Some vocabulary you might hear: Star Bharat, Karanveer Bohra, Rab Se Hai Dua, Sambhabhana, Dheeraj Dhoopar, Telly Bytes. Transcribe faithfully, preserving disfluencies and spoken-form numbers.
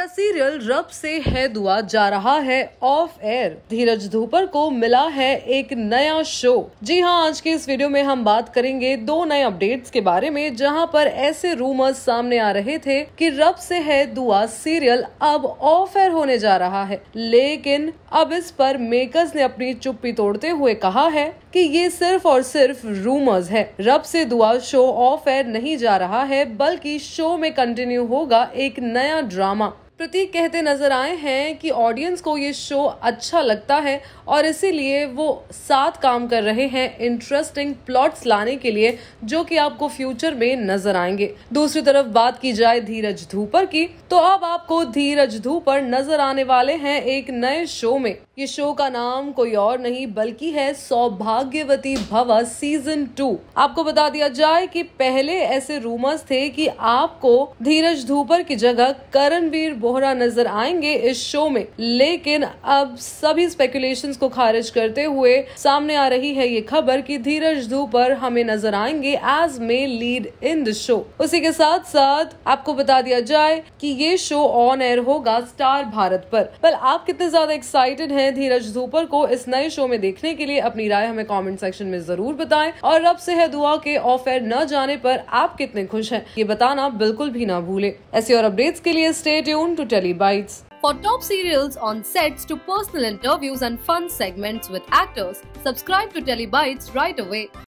का सीरियल रब से है दुआ जा रहा है ऑफ एयर। धीरज धूपर को मिला है एक नया शो। जी हाँ, आज के इस वीडियो में हम बात करेंगे दो नए अपडेट्स के बारे में, जहाँ पर ऐसे रूमर्स सामने आ रहे थे कि रब से है दुआ सीरियल अब ऑफ एयर होने जा रहा है, लेकिन अब इस पर मेकर्स ने अपनी चुप्पी तोड़ते हुए कहा है कि ये सिर्फ और सिर्फ रूमर्स है। रब से दुआ शो ऑफ एयर नहीं जा रहा है, बल्कि शो में कंटिन्यू होगा एक नया ड्रामा। प्रतीक कहते नजर आए हैं कि ऑडियंस को ये शो अच्छा लगता है और इसीलिए वो साथ काम कर रहे हैं इंटरेस्टिंग प्लॉट्स लाने के लिए, जो कि आपको फ्यूचर में नजर आएंगे। दूसरी तरफ बात की जाए धीरज धूपर की, तो अब आपको धीरज धूपर नजर आने वाले हैं एक नए शो में। ये शो का नाम कोई और नहीं बल्कि है सौभाग्यवती भवा सीजन टू। आपको बता दिया जाए कि पहले ऐसे रूमर्स थे कि आपको धीरज धूपर की जगह करणवीर बोहरा नजर आएंगे इस शो में, लेकिन अब सभी स्पेकुलेशंस को खारिज करते हुए सामने आ रही है ये खबर कि धीरज धूपर हमें नजर आएंगे as male lead in the show. उसी के साथ साथ आपको बता दिया जाए कि ये शो ऑन एयर होगा स्टार भारत पर। पर आप कितने ज्यादा एक्साइटेड हैं धीरज धूपर को इस नए शो में देखने के लिए? अपनी राय हमें कमेंट सेक्शन में जरूर बताएं और रब से है दुआ के ऑफ एयर न जाने पर आप कितने खुश हैं, ये बताना बिल्कुल भी ना भूलें। ऐसे और अपडेट्स के लिए stay tuned to tele bytes. For top serials on sets to personal interviews and fun segments with actors, subscribe to Telly Bytes right away.